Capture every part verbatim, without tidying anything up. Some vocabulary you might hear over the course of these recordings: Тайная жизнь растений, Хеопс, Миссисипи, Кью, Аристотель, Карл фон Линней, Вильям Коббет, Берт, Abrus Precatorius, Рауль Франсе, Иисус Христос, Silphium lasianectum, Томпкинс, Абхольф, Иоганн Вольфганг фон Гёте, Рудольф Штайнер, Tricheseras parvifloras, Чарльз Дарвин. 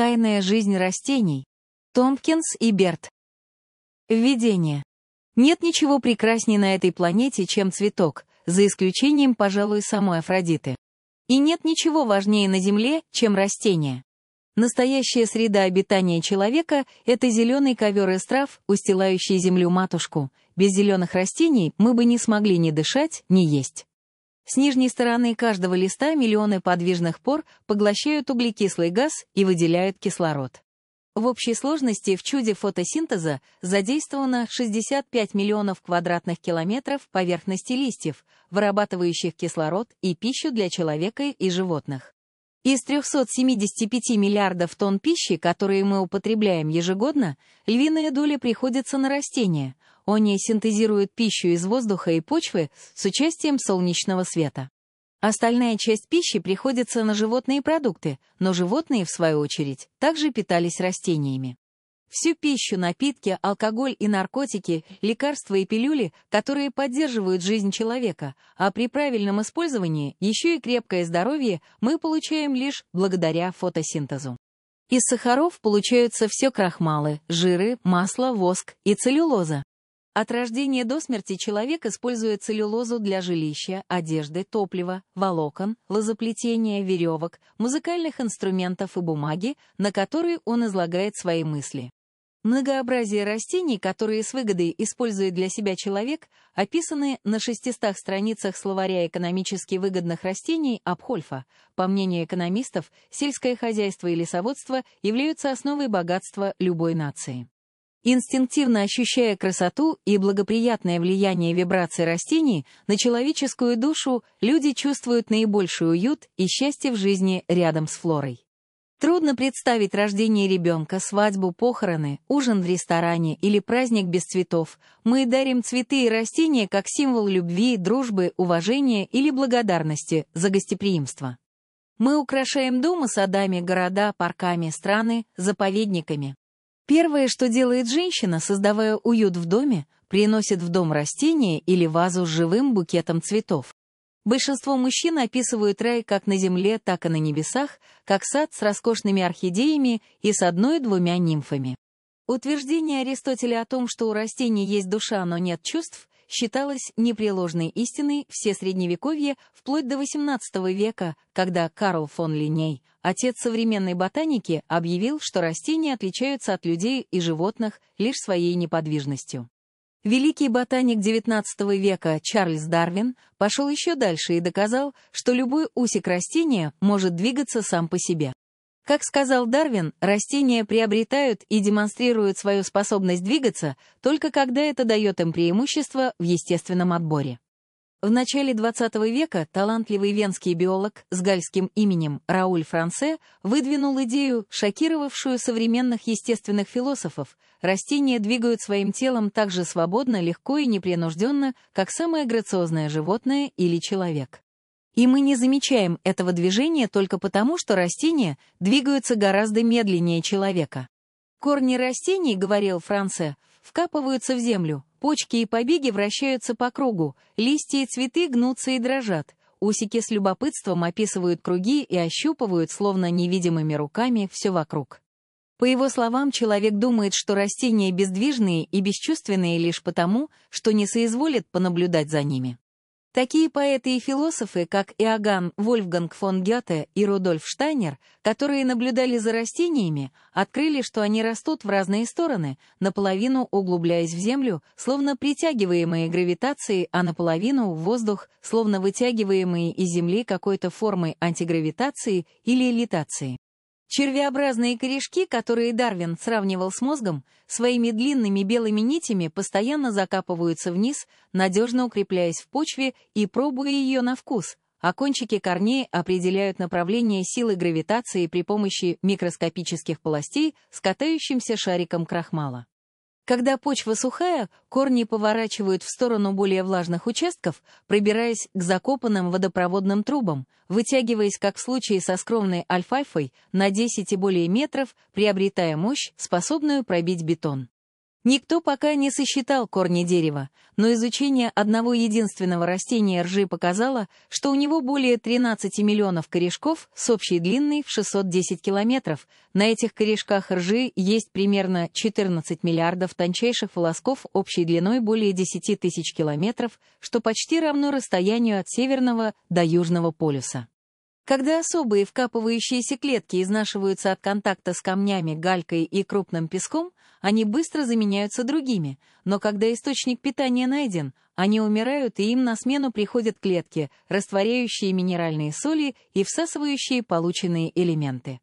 «Тайная жизнь растений», Томпкинс и Берт. Введение. Нет ничего прекрасней на этой планете, чем цветок, за исключением, пожалуй, самой Афродиты. И нет ничего важнее на Земле, чем растения. Настоящая среда обитания человека – это зеленый ковер из трав, устилающий землю-матушку. Без зеленых растений мы бы не смогли ни дышать, ни есть. С нижней стороны каждого листа миллионы подвижных пор поглощают углекислый газ и выделяют кислород. В общей сложности в чуде фотосинтеза задействовано шестьдесят пять миллионов квадратных километров поверхности листьев, вырабатывающих кислород и пищу для человека и животных. Из трёхсот семидесяти пяти миллиардов тонн пищи, которые мы употребляем ежегодно, львиная доля приходится на растения. Они синтезируют пищу из воздуха и почвы с участием солнечного света. Остальная часть пищи приходится на животные продукты, но животные, в свою очередь, также питались растениями. Всю пищу, напитки, алкоголь и наркотики, лекарства и пилюли, которые поддерживают жизнь человека, а при правильном использовании еще и крепкое здоровье мы получаем лишь благодаря фотосинтезу. Из сахаров получаются все крахмалы, жиры, масло, воск и целлюлоза. От рождения до смерти человек использует целлюлозу для жилища, одежды, топлива, волокон, лозоплетения, веревок, музыкальных инструментов и бумаги, на которые он излагает свои мысли. Многообразие растений, которые с выгодой использует для себя человек, описаны на шестистах страницах словаря экономически выгодных растений Абхольфа. По мнению экономистов, сельское хозяйство и лесоводство являются основой богатства любой нации. Инстинктивно ощущая красоту и благоприятное влияние вибраций растений на человеческую душу, люди чувствуют наибольший уют и счастье в жизни рядом с флорой. Трудно представить рождение ребенка, свадьбу, похороны, ужин в ресторане или праздник без цветов. Мы дарим цветы и растения как символ любви, дружбы, уважения или благодарности за гостеприимство. Мы украшаем дома садами, города, парками, страны, заповедниками. Первое, что делает женщина, создавая уют в доме, приносит в дом растение или вазу с живым букетом цветов. Большинство мужчин описывают рай как на земле, так и на небесах, как сад с роскошными орхидеями и с одной-двумя нимфами. Утверждение Аристотеля о том, что у растений есть душа, но нет чувств, считалось непреложной истиной все средневековье вплоть до восемнадцатого века, когда Карл фон Линней, отец современной ботаники, объявил, что растения отличаются от людей и животных лишь своей неподвижностью. Великий ботаник девятнадцатого века Чарльз Дарвин пошел еще дальше и доказал, что любой усик растения может двигаться сам по себе. Как сказал Дарвин, растения приобретают и демонстрируют свою способность двигаться только когда это дает им преимущество в естественном отборе. В начале двадцатого века талантливый венский биолог с гальским именем Рауль Франсе выдвинул идею, шокировавшую современных естественных философов. Растения двигают своим телом так же свободно, легко и непринужденно, как самое грациозное животное или человек. И мы не замечаем этого движения только потому, что растения двигаются гораздо медленнее человека. Корни растений, говорил Франсе, вкапываются в землю, почки и побеги вращаются по кругу, листья и цветы гнутся и дрожат, усики с любопытством описывают круги и ощупывают, словно невидимыми руками, все вокруг. По его словам, человек думает, что растения бездвижные и бесчувственные лишь потому, что не соизволит понаблюдать за ними. Такие поэты и философы, как Иоганн Вольфганг фон Гёте и Рудольф Штайнер, которые наблюдали за растениями, открыли, что они растут в разные стороны, наполовину углубляясь в землю, словно притягиваемые гравитацией, а наполовину в воздух, словно вытягиваемые из земли какой-то формой антигравитации или левитации. Червеобразные корешки, которые Дарвин сравнивал с мозгом, своими длинными белыми нитями постоянно закапываются вниз, надежно укрепляясь в почве и пробуя ее на вкус, а кончики корней определяют направление силы гравитации при помощи микроскопических полостей с катающимся шариком крахмала. Когда почва сухая, корни поворачивают в сторону более влажных участков, пробираясь к закопанным водопроводным трубам, вытягиваясь, как в случае со скромной альфальфой, на десять и более метров, приобретая мощь, способную пробить бетон. Никто пока не сосчитал корни дерева, но изучение одного единственного растения ржи показало, что у него более тринадцати миллионов корешков с общей длиной в шестьсот десять километров. На этих корешках ржи есть примерно четырнадцать миллиардов тончайших волосков общей длиной более десяти тысяч километров, что почти равно расстоянию от Северного до Южного полюса. Когда особые вкапывающиеся клетки изнашиваются от контакта с камнями, галькой и крупным песком, они быстро заменяются другими, но когда источник питания найден, они умирают, и им на смену приходят клетки, растворяющие минеральные соли и всасывающие полученные элементы.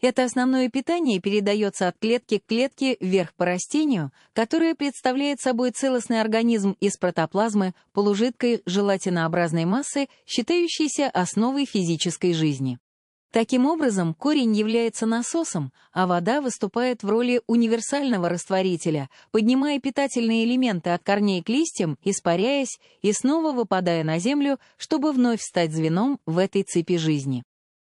Это основное питание передается от клетки к клетке вверх по растению, которое представляет собой целостный организм из протоплазмы, полужидкой желатинообразной массы, считающейся основой физической жизни. Таким образом, корень является насосом, а вода выступает в роли универсального растворителя, поднимая питательные элементы от корней к листьям, испаряясь и снова выпадая на землю, чтобы вновь стать звеном в этой цепи жизни.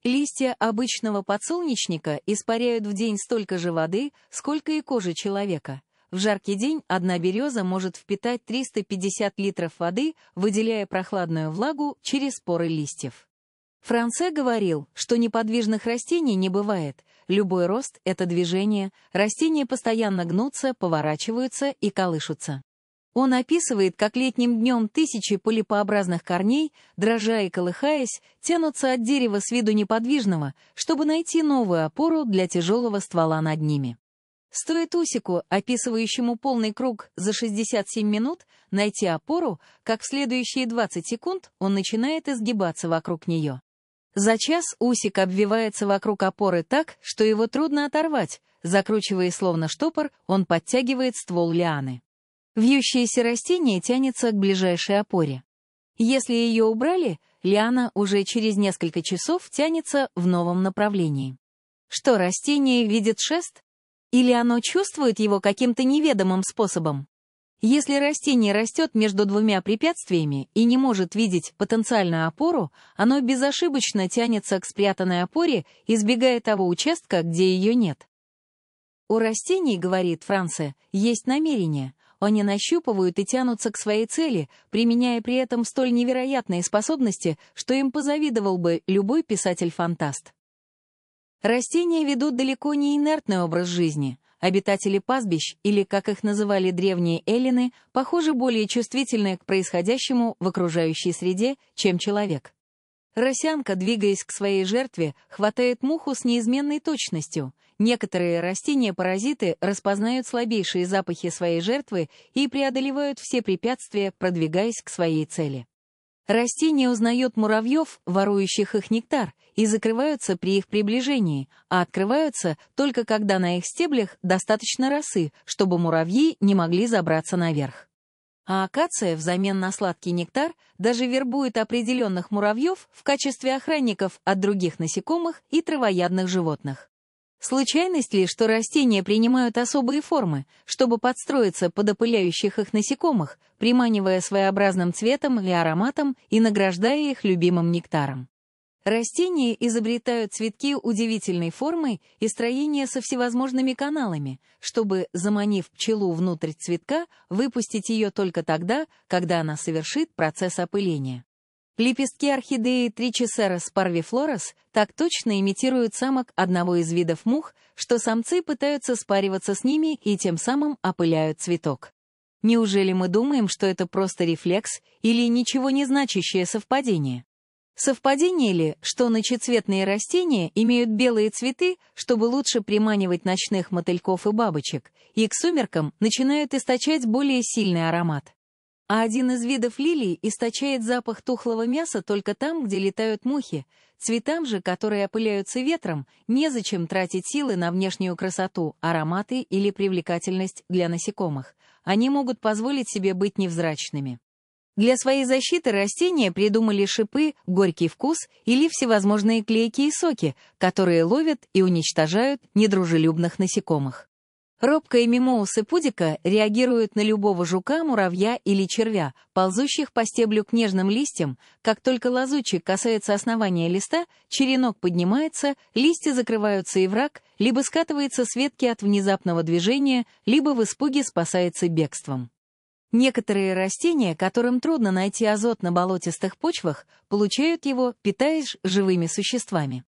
Листья обычного подсолнечника испаряют в день столько же воды, сколько и кожи человека. В жаркий день одна береза может впитать триста пятьдесят литров воды, выделяя прохладную влагу через поры листьев. Франсе говорил, что неподвижных растений не бывает. Любой рост — это движение, растения постоянно гнутся, поворачиваются и колышутся. Он описывает, как летним днем тысячи полипообразных корней, дрожа и колыхаясь, тянутся от дерева с виду неподвижного, чтобы найти новую опору для тяжелого ствола над ними. Стоит усику, описывающему полный круг за шестьдесят семь минут, найти опору, как в следующие двадцать секунд он начинает изгибаться вокруг нее. За час усик обвивается вокруг опоры так, что его трудно оторвать, закручивая словно штопор, он подтягивает ствол лианы. Вьющееся растение тянется к ближайшей опоре. Если ее убрали, лиана уже через несколько часов тянется в новом направлении. Что, растение видит шест? Или оно чувствует его каким-то неведомым способом? Если растение растет между двумя препятствиями и не может видеть потенциальную опору, оно безошибочно тянется к спрятанной опоре, избегая того участка, где ее нет. У растений, говорит Франсе, есть намерение. Они нащупывают и тянутся к своей цели, применяя при этом столь невероятные способности, что им позавидовал бы любой писатель-фантаст. Растения ведут далеко не инертный образ жизни. Обитатели пастбищ, или, как их называли древние эллины, похоже, более чувствительны к происходящему в окружающей среде, чем человек. Росянка, двигаясь к своей жертве, хватает муху с неизменной точностью. Некоторые растения-паразиты распознают слабейшие запахи своей жертвы и преодолевают все препятствия, продвигаясь к своей цели. Растения узнают муравьев, ворующих их нектар, и закрываются при их приближении, а открываются только когда на их стеблях достаточно росы, чтобы муравьи не могли забраться наверх. А акация взамен на сладкий нектар даже вербует определенных муравьев в качестве охранников от других насекомых и травоядных животных. Случайность ли, что растения принимают особые формы, чтобы подстроиться под опыляющих их насекомых, приманивая своеобразным цветом или ароматом и награждая их любимым нектаром? Растения изобретают цветки удивительной формы и строения со всевозможными каналами, чтобы, заманив пчелу внутрь цветка, выпустить ее только тогда, когда она совершит процесс опыления. Лепестки орхидеи Tricheseras parvifloras так точно имитируют самок одного из видов мух, что самцы пытаются спариваться с ними и тем самым опыляют цветок. Неужели мы думаем, что это просто рефлекс или ничего не значащее совпадение? Совпадение ли, что ночецветные растения имеют белые цветы, чтобы лучше приманивать ночных мотыльков и бабочек, и к сумеркам начинают источать более сильный аромат? А один из видов лилий источает запах тухлого мяса только там, где летают мухи. Цветам же, которые опыляются ветром, незачем тратить силы на внешнюю красоту, ароматы или привлекательность для насекомых. Они могут позволить себе быть невзрачными. Для своей защиты растения придумали шипы, горький вкус или всевозможные клейкие соки, которые ловят и уничтожают недружелюбных насекомых. Робкая мимоусы пудика реагирует на любого жука, муравья или червя, ползущих по стеблю к нежным листьям. Как только лазучик касается основания листа, черенок поднимается, листья закрываются и враг, либо скатывается с ветки от внезапного движения, либо в испуге спасается бегством. Некоторые растения, которым трудно найти азот на болотистых почвах, получают его, питаясь живыми существами.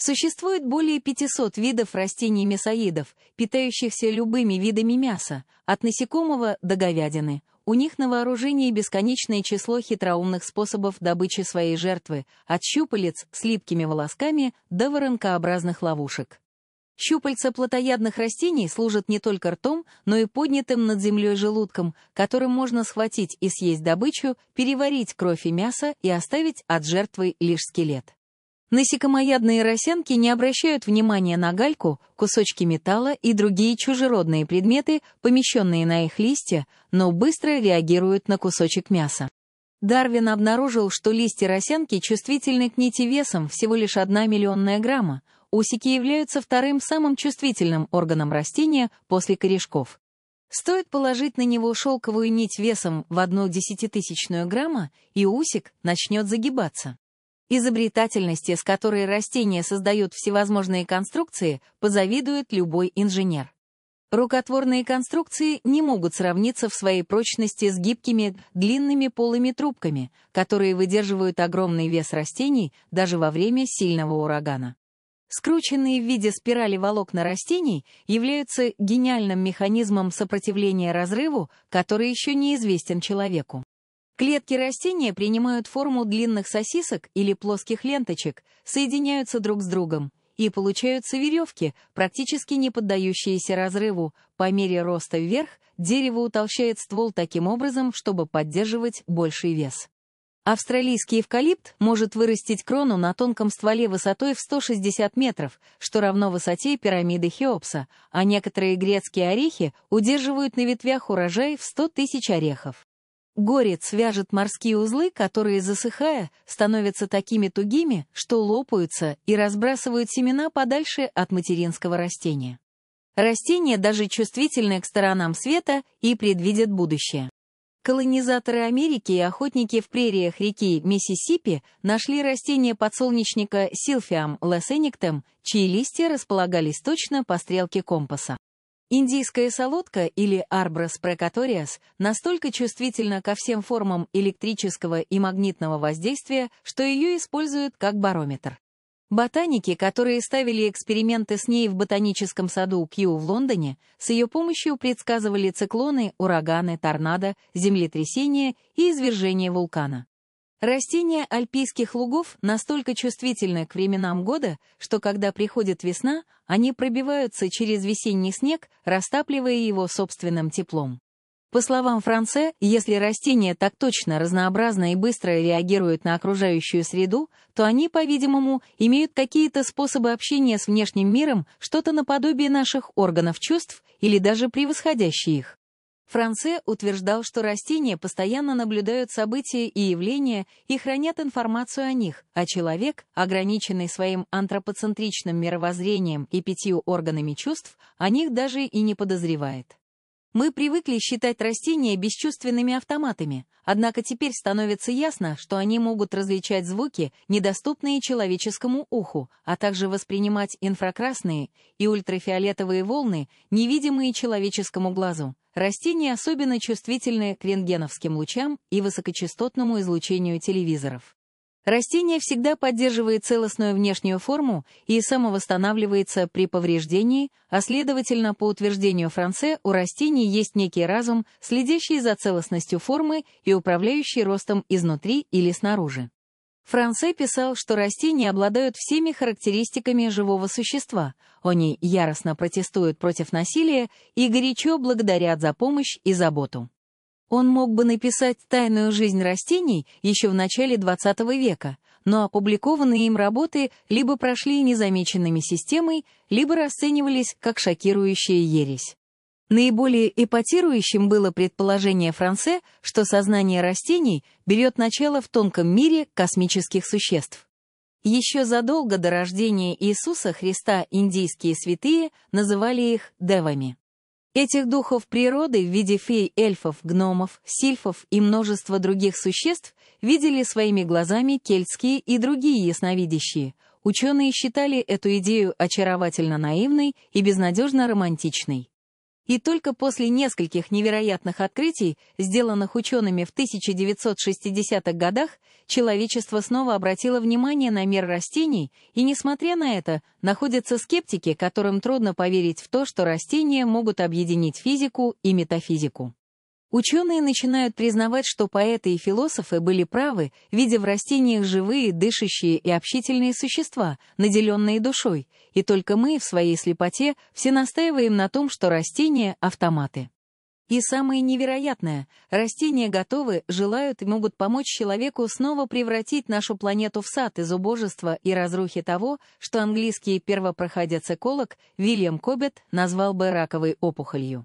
Существует более пятисот видов растений-мясоедов, питающихся любыми видами мяса, от насекомого до говядины. У них на вооружении бесконечное число хитроумных способов добычи своей жертвы, от щупалец с липкими волосками до воронкообразных ловушек. Щупальца плотоядных растений служат не только ртом, но и поднятым над землей желудком, которым можно схватить и съесть добычу, переварить кровь и мясо и оставить от жертвы лишь скелет. Насекомоядные росянки не обращают внимания на гальку, кусочки металла и другие чужеродные предметы, помещенные на их листья, но быстро реагируют на кусочек мяса. Дарвин обнаружил, что листья росянки чувствительны к нити весом всего лишь одна миллионная грамма. Усики являются вторым самым чувствительным органом растения после корешков. Стоит положить на него шелковую нить весом в одну десятитысячную грамма, и усик начнет загибаться. Изобретательности, с которой растения создают всевозможные конструкции, позавидует любой инженер. Рукотворные конструкции не могут сравниться в своей прочности с гибкими длинными полыми трубками, которые выдерживают огромный вес растений даже во время сильного урагана. Скрученные в виде спирали волокна растений являются гениальным механизмом сопротивления разрыву, который еще неизвестен человеку. Клетки растения принимают форму длинных сосисок или плоских ленточек, соединяются друг с другом, и получаются веревки, практически не поддающиеся разрыву. По мере роста вверх дерево утолщает ствол таким образом, чтобы поддерживать больший вес. Австралийский эвкалипт может вырастить крону на тонком стволе высотой в сто шестьдесят метров, что равно высоте пирамиды Хеопса, а некоторые грецкие орехи удерживают на ветвях урожай в сто тысяч орехов. Горец вяжет морские узлы, которые, засыхая, становятся такими тугими, что лопаются и разбрасывают семена подальше от материнского растения. Растения даже чувствительны к сторонам света и предвидят будущее. Колонизаторы Америки и охотники в прериях реки Миссисипи нашли растение подсолнечника Silphium lasianectum, чьи листья располагались точно по стрелке компаса. Индийская солодка или Abrus Precatorius настолько чувствительна ко всем формам электрического и магнитного воздействия, что ее используют как барометр. Ботаники, которые ставили эксперименты с ней в ботаническом саду Кью в Лондоне, с ее помощью предсказывали циклоны, ураганы, торнадо, землетрясения и извержение вулкана. Растения альпийских лугов настолько чувствительны к временам года, что когда приходит весна, они пробиваются через весенний снег, растапливая его собственным теплом. По словам Франсе, если растения так точно, разнообразно и быстро реагируют на окружающую среду, то они, по-видимому, имеют какие-то способы общения с внешним миром, что-то наподобие наших органов чувств или даже превосходящие их. Франсе утверждал, что растения постоянно наблюдают события и явления и хранят информацию о них, а человек, ограниченный своим антропоцентричным мировоззрением и пятью органами чувств, о них даже и не подозревает. Мы привыкли считать растения бесчувственными автоматами, однако теперь становится ясно, что они могут различать звуки, недоступные человеческому уху, а также воспринимать инфракрасные и ультрафиолетовые волны, невидимые человеческому глазу. Растения особенно чувствительны к рентгеновским лучам и высокочастотному излучению телевизоров. Растение всегда поддерживает целостную внешнюю форму и самовосстанавливается при повреждении, а следовательно, по утверждению Франсе, у растений есть некий разум, следящий за целостностью формы и управляющий ростом изнутри или снаружи. Франсе писал, что растения обладают всеми характеристиками живого существа, они яростно протестуют против насилия и горячо благодарят за помощь и заботу. Он мог бы написать «Тайную жизнь растений» еще в начале двадцатого века, но опубликованные им работы либо прошли незамеченными системой, либо расценивались как шокирующая ересь. Наиболее эпатирующим было предположение Франсе, что сознание растений берет начало в тонком мире космических существ. Еще задолго до рождения Иисуса Христа индийские святые называли их девами. Этих духов природы в виде фей, эльфов, гномов, сильфов и множества других существ видели своими глазами кельтские и другие ясновидящие. Ученые считали эту идею очаровательно наивной и безнадежно романтичной. И только после нескольких невероятных открытий, сделанных учеными в тысяча девятьсот шестидесятых годах, человечество снова обратило внимание на мир растений, и, несмотря на это, находятся скептики, которым трудно поверить в то, что растения могут объединить физику и метафизику. Ученые начинают признавать, что поэты и философы были правы, видя в растениях живые, дышащие и общительные существа, наделенные душой, и только мы в своей слепоте все настаиваем на том, что растения — автоматы. И самое невероятное, растения готовы, желают и могут помочь человеку снова превратить нашу планету в сад из убожества и разрухи того, что английский первопроходец-эколог Вильям Коббет назвал бы раковой опухолью.